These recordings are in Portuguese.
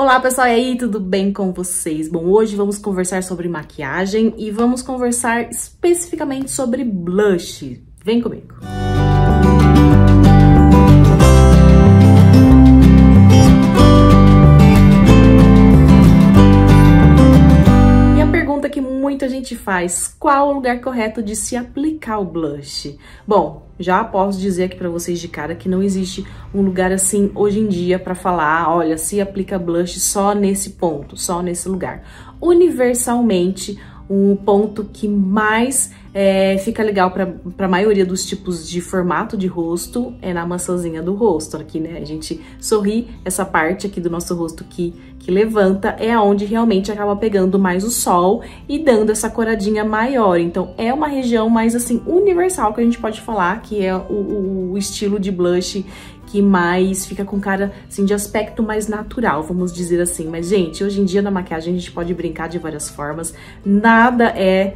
Olá pessoal, e aí, tudo bem com vocês? Bom, hoje vamos conversar sobre maquiagem e vamos conversar especificamente sobre blush. Vem comigo! E a pergunta que muita gente faz, qual o lugar correto de se aplicar o blush? Bom, já posso dizer aqui pra vocês de cara que não existe um lugar assim hoje em dia pra falar, olha, se aplica blush só nesse ponto, só nesse lugar. Universalmente, um ponto que mais fica legal pra maioria dos tipos de formato de rosto é na maçãzinha do rosto aqui, né? A gente sorri, essa parte aqui do nosso rosto que levanta é onde realmente acaba pegando mais o sol e dando essa coradinha maior. Então é uma região mais assim universal que a gente pode falar que é o estilo de blush que mais fica com cara assim de aspecto mais natural, vamos dizer assim. Mas gente, hoje em dia na maquiagem a gente pode brincar de várias formas, nada é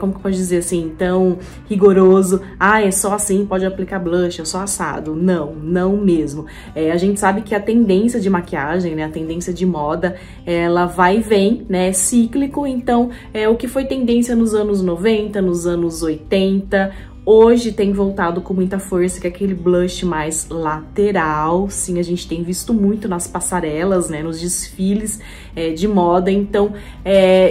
como que pode dizer assim, tão rigoroso, ah, é só assim, pode aplicar blush, é só assado. Não, não mesmo. A gente sabe que a tendência de maquiagem, né, a tendência de moda, ela vai e vem, né, é cíclico. Então, o que foi tendência nos anos 90, nos anos 80... Hoje tem voltado com muita força, que é aquele blush mais lateral. Sim, a gente tem visto muito nas passarelas, né, nos desfiles de moda. Então,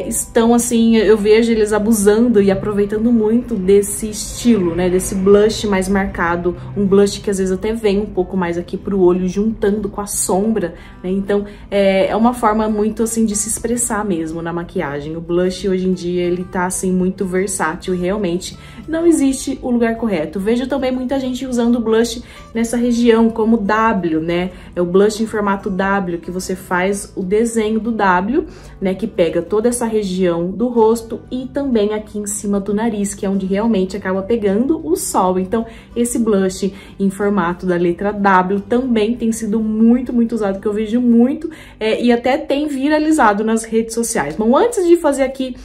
estão assim, eu vejo eles abusando e aproveitando muito desse estilo, né, desse blush mais marcado. Um blush que às vezes até vem um pouco mais aqui pro olho, juntando com a sombra, né. Então, é uma forma muito assim de se expressar mesmo na maquiagem. O blush hoje em dia, ele tá assim muito versátil e realmente não existe o lugar correto. Vejo também muita gente usando blush nessa região, como W, né? É o blush em formato W, que você faz o desenho do W, né? Que pega toda essa região do rosto e também aqui em cima do nariz, que é onde realmente acaba pegando o sol. Então, esse blush em formato da letra W também tem sido muito usado, que eu vejo muito, e até tem viralizado nas redes sociais. Bom, antes de fazer aqui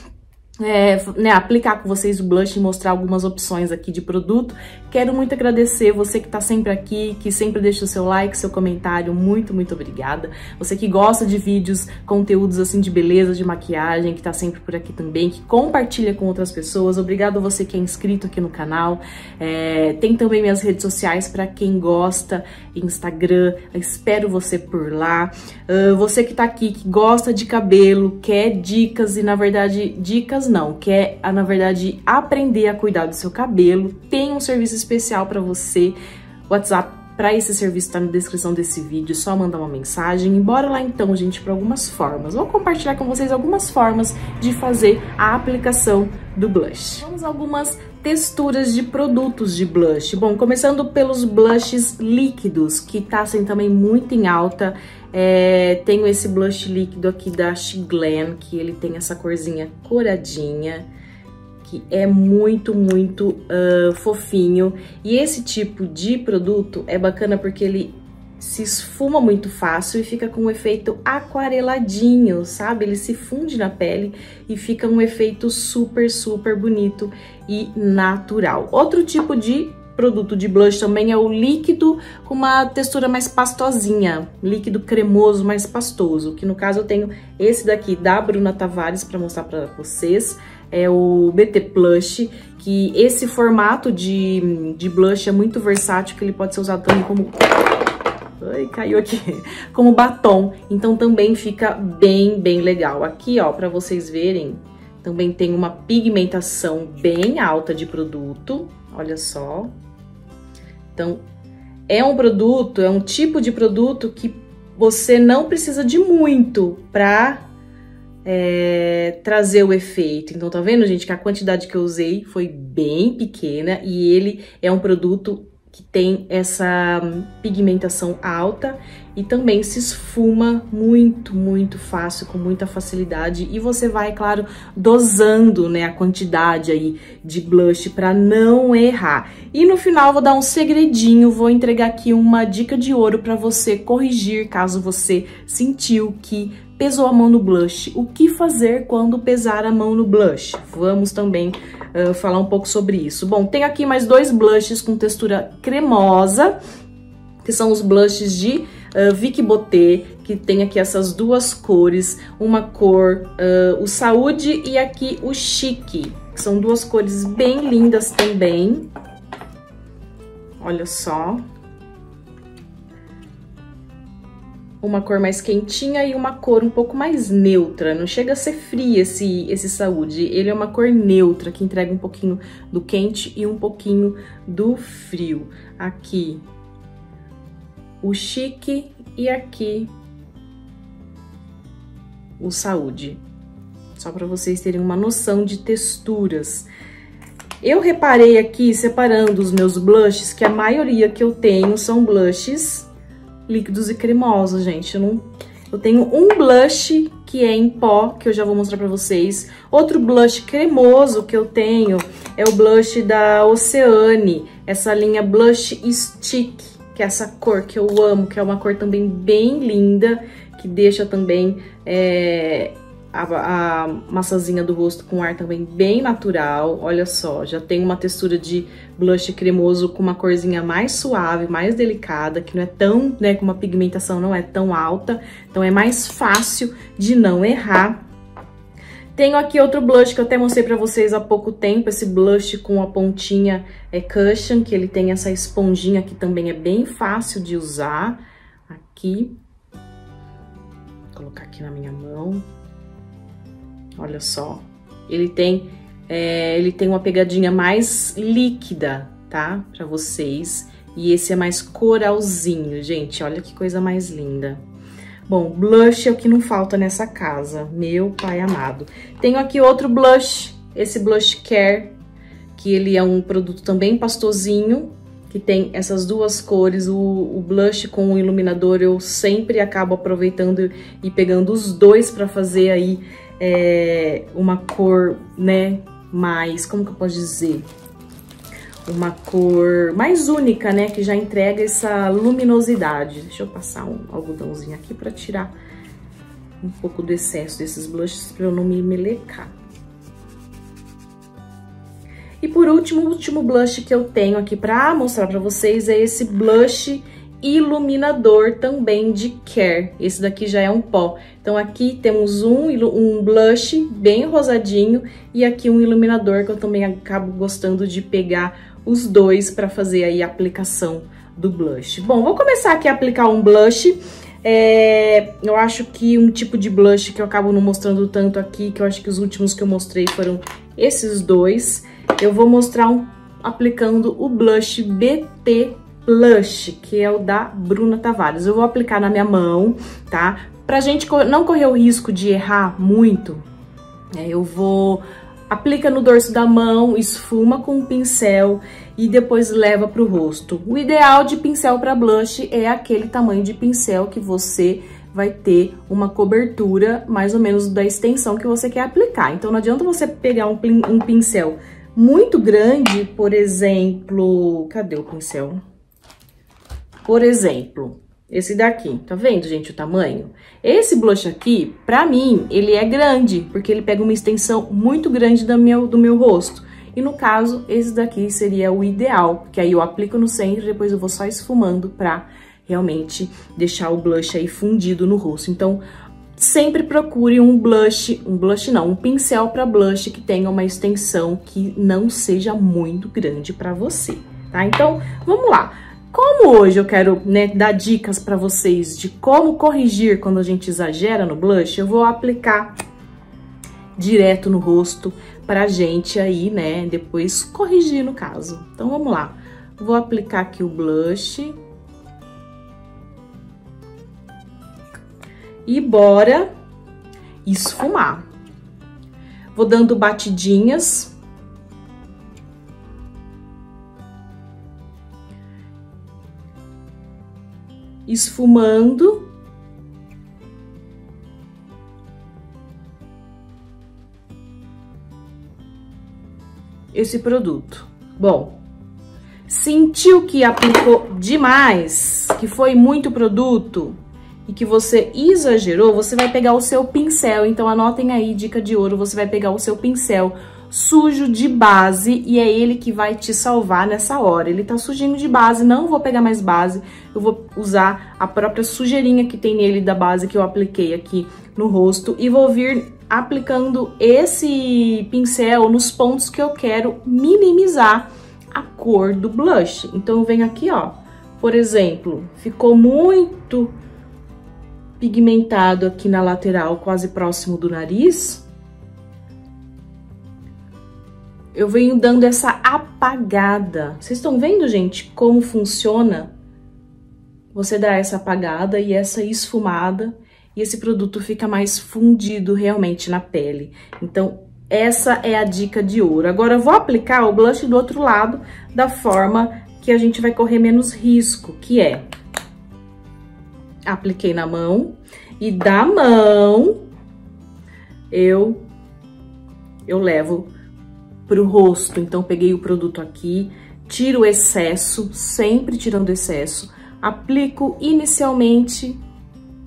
né, aplicar com vocês o blush e mostrar algumas opções aqui de produto, quero muito agradecer você que tá sempre aqui, que sempre deixa o seu like, seu comentário, muito obrigada. Você que gosta de vídeos, conteúdos assim de beleza, de maquiagem, que tá sempre por aqui também, que compartilha com outras pessoas. Obrigado a você que é inscrito aqui no canal. Tem também minhas redes sociais pra quem gosta, Instagram, espero você por lá. Você que tá aqui, que gosta de cabelo, quer dicas e na verdade dicas não, quer, na verdade, aprender a cuidar do seu cabelo, tem um serviço especial para você. WhatsApp para esse serviço tá na descrição desse vídeo, só mandar uma mensagem. E bora lá então, gente, para algumas formas. Vou compartilhar com vocês algumas formas de fazer a aplicação do blush. Vamos a algumas texturas de produtos de blush. Bom, começando pelos blushes líquidos, que tá assim também muito em alta. Tenho esse blush líquido aqui da She Glam, que ele tem essa corzinha coradinha, que é muito fofinho. E esse tipo de produto é bacana porque ele se esfuma muito fácil e fica com um efeito aquareladinho, sabe? Ele se funde na pele e fica um efeito super bonito e natural. Outro tipo de produto de blush também é o líquido com uma textura mais pastosinha, líquido cremoso mais pastoso, que no caso eu tenho esse daqui da Bruna Tavares para mostrar para vocês, é o BT Plush, que esse formato de blush é muito versátil, que ele pode ser usado também como... Ai, caiu aqui. Como batom, então também fica bem legal. Aqui, ó, para vocês verem, também tem uma pigmentação bem alta de produto, olha só. Então, é um produto, é um tipo de produto que você não precisa de muito pra trazer o efeito. Então, tá vendo, gente, que a quantidade que eu usei foi bem pequena e ele é um produto que tem essa pigmentação alta e também se esfuma muito fácil, com muita facilidade. E você vai, claro, dosando, né, a quantidade aí de blush pra não errar. E no final vou dar um segredinho, vou entregar aqui uma dica de ouro pra você corrigir caso você sentiu que pesou a mão no blush. O que fazer quando pesar a mão no blush? Vamos também falar um pouco sobre isso. Bom, tem aqui mais dois blushes com textura cremosa, que são os blushes de Vichy Botet, que tem aqui essas duas cores, uma cor o Saúde e aqui o Chique, que são duas cores bem lindas também. Olha só. Uma cor mais quentinha e uma cor um pouco mais neutra. Não chega a ser frio esse Saúde. Ele é uma cor neutra, que entrega um pouquinho do quente e um pouquinho do frio. Aqui o Chique e aqui o Saúde. Só para vocês terem uma noção de texturas. Eu reparei aqui, separando os meus blushes, que a maioria que eu tenho são blushes líquidos e cremosos, gente. Eu tenho um blush que é em pó, que eu já vou mostrar pra vocês. Outro blush cremoso que eu tenho é o blush da Oceane, essa linha Blush Stick, que é essa cor que eu amo, que é uma cor também bem linda, que deixa também a massazinha do rosto com ar também bem natural. Olha só, já tem uma textura de blush cremoso com uma corzinha mais suave, mais delicada, que não é tão, né, com uma pigmentação não é tão alta, então é mais fácil de não errar. Tenho aqui outro blush que eu até mostrei pra vocês há pouco tempo, esse blush com a pontinha cushion, que ele tem essa esponjinha que também é bem fácil de usar. Aqui, vou colocar aqui na minha mão. Olha só, ele tem uma pegadinha mais líquida, tá? Pra vocês. E esse é mais coralzinho, gente. Olha que coisa mais linda. Bom, blush é o que não falta nessa casa, meu pai amado. Tenho aqui outro blush, esse blush Care, que ele é um produto também pastosinho, que tem essas duas cores. O blush com o iluminador eu sempre acabo aproveitando e pegando os dois pra fazer aí uma cor, né, mais, como que eu posso dizer? Uma cor mais única, né, que já entrega essa luminosidade. Deixa eu passar um algodãozinho aqui pra tirar um pouco do excesso desses blushes, pra eu não me melecar. E por último, o último blush que eu tenho aqui pra mostrar pra vocês é esse blush iluminador também de Care. Esse daqui já é um pó. Então aqui temos um blush bem rosadinho e aqui um iluminador, que eu também acabo gostando de pegar os dois pra fazer aí a aplicação do blush. Bom, vou começar aqui a aplicar um blush. Eu acho que um tipo de blush que eu acabo não mostrando tanto aqui, que eu acho que os últimos que eu mostrei foram esses dois. Eu vou mostrar aplicando o blush BT Plush, que é o da Bruna Tavares. Eu vou aplicar na minha mão, tá? Pra gente não correr o risco de errar muito, eu vou... Aplica no dorso da mão, esfuma com um pincel e depois leva pro rosto. O ideal de pincel para blush é aquele tamanho de pincel que você vai ter uma cobertura mais ou menos da extensão que você quer aplicar. Então não adianta você pegar um pincel muito grande, por exemplo... Cadê o pincel? Por exemplo, esse daqui. Tá vendo, gente, o tamanho? Esse blush aqui, pra mim, ele é grande, porque ele pega uma extensão muito grande do meu rosto. E no caso, esse daqui seria o ideal, porque aí eu aplico no centro e depois eu vou só esfumando pra realmente deixar o blush aí fundido no rosto. Então, sempre procure um pincel pra blush que tenha uma extensão que não seja muito grande pra você, tá? Então, vamos lá. Como hoje eu quero, né, dar dicas pra vocês de como corrigir quando a gente exagera no blush, eu vou aplicar direto no rosto pra gente aí, né, depois corrigir no caso. Então vamos lá. Vou aplicar aqui o blush. E bora esfumar. Vou dando batidinhas. Esfumando. Esse produto. Bom, sentiu que aplicou demais, que foi muito produto e que você exagerou, você vai pegar o seu pincel. Então anotem aí, dica de ouro, você vai pegar o seu pincel sujo de base e é ele que vai te salvar nessa hora. Ele tá sujinho de base, não vou pegar mais base, eu vou usar a própria sujeirinha que tem nele da base que eu apliquei aqui no rosto e vou vir aplicando esse pincel nos pontos que eu quero minimizar a cor do blush. Então eu venho aqui, ó, por exemplo, ficou muito pigmentado aqui na lateral, quase próximo do nariz. Eu venho dando essa apagada. Vocês estão vendo, gente, como funciona? Você dá essa apagada e essa esfumada e esse produto fica mais fundido realmente na pele. Então, essa é a dica de ouro. Agora, eu vou aplicar o blush do outro lado da forma que a gente vai correr menos risco, que é... Apliquei na mão e da mão eu levo pro rosto. Então, peguei o produto aqui, tiro o excesso, sempre tirando o excesso. Aplico inicialmente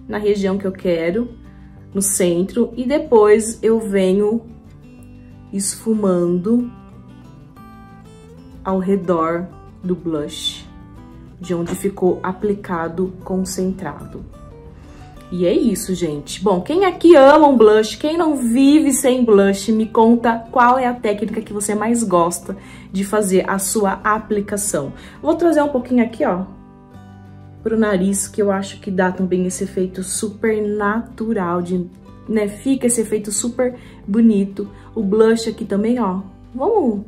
na região que eu quero, no centro, e depois eu venho esfumando ao redor do blush, de onde ficou aplicado concentrado. E é isso, gente. Bom, quem aqui ama um blush, quem não vive sem blush, me conta qual é a técnica que você mais gosta de fazer a sua aplicação. Vou trazer um pouquinho aqui, ó, pro nariz, que eu acho que dá também esse efeito super natural, né? Fica esse efeito super bonito. O blush aqui também, ó. Vamos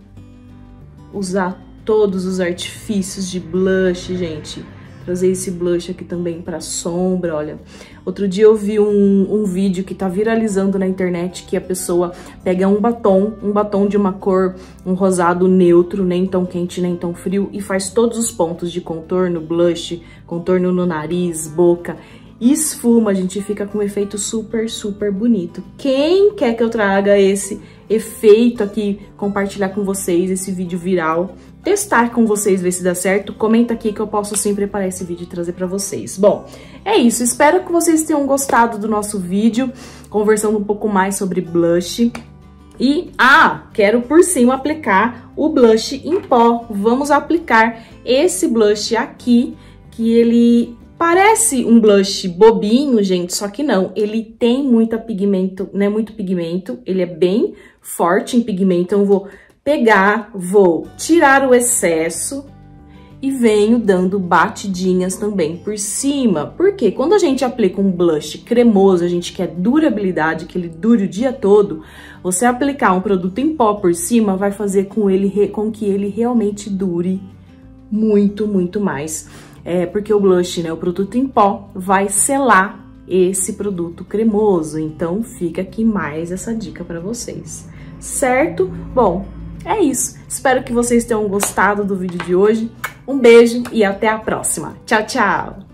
usar todos os artifícios de blush, gente. Trazer esse blush aqui também pra sombra, olha. Outro dia eu vi um vídeo que tá viralizando na internet, que a pessoa pega um batom de uma cor, um rosado neutro, nem tão quente, nem tão frio, e faz todos os pontos de contorno, blush, contorno no nariz, boca, esfuma, a gente fica com um efeito super, super bonito. Quem quer que eu traga esse efeito aqui, compartilhar com vocês esse vídeo viral, testar com vocês, ver se dá certo, comenta aqui que eu posso sim preparar esse vídeo e trazer pra vocês. Bom, é isso. Espero que vocês tenham gostado do nosso vídeo, conversando um pouco mais sobre blush. E, quero por cima aplicar o blush em pó. Vamos aplicar esse blush aqui, que ele parece um blush bobinho, gente, só que não. Ele tem muito pigmento, né? Muito pigmento, ele é bem forte em pigmento, então eu vou pegar, vou tirar o excesso e venho dando batidinhas também por cima. Porque quando a gente aplica um blush cremoso, a gente quer durabilidade, que ele dure o dia todo, você aplicar um produto em pó por cima vai fazer com que ele realmente dure muito, muito mais. É porque o blush, né, o produto em pó, vai selar esse produto cremoso. Então fica aqui mais essa dica para vocês, certo? Bom... É isso, espero que vocês tenham gostado do vídeo de hoje, um beijo e até a próxima. Tchau, tchau!